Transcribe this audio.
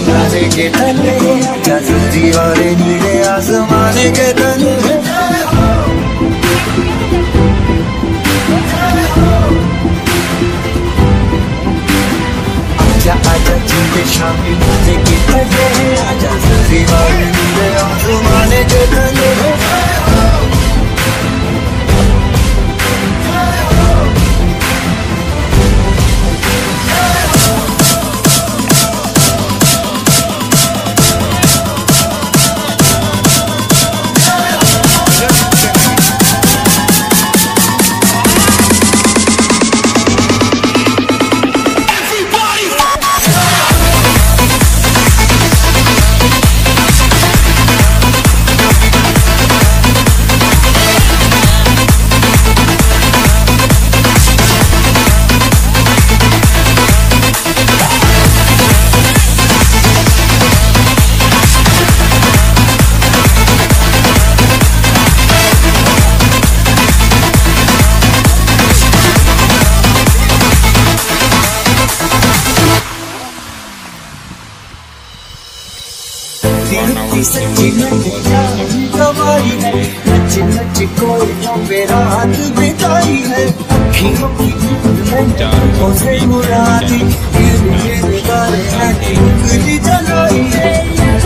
तारे के तले जादू दीवारें नीले आसमान के तले आजा आजा चीते शामिल तारे के तले जादू दीवारें नीले आसमान के तले सच्ची लगी गवाई है नच नच कोयियों पे रात बिताई है अखियों की मुरादी दिल के बारे में जलाई है।